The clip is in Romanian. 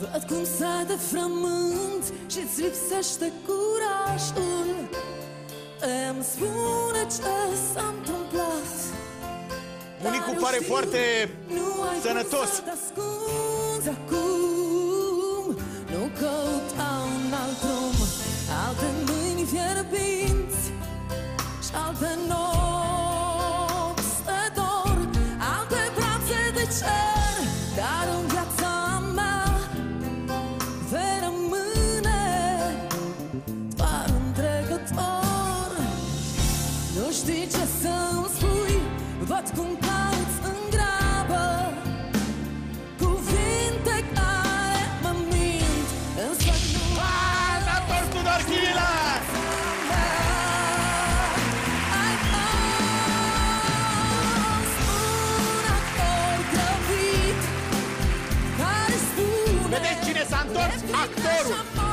Văd cum s-a de frământ și-ți lipsește curajul. Îmi spune ce s-a întâmplat. Bunicul pare foarte sănătos. Acum nu căuta un alt drum, alte mâini fierbinți și alte nopți de dor, alte brațe de cer, dar în viața mea vei rămâne doar un trecător. Nu știi ce să-mi spui, văd cum cauți în grabă cuvinte care mă mint, însă nu dator Tudor Chirilă! Vedeți cine s-a întors? Actorul!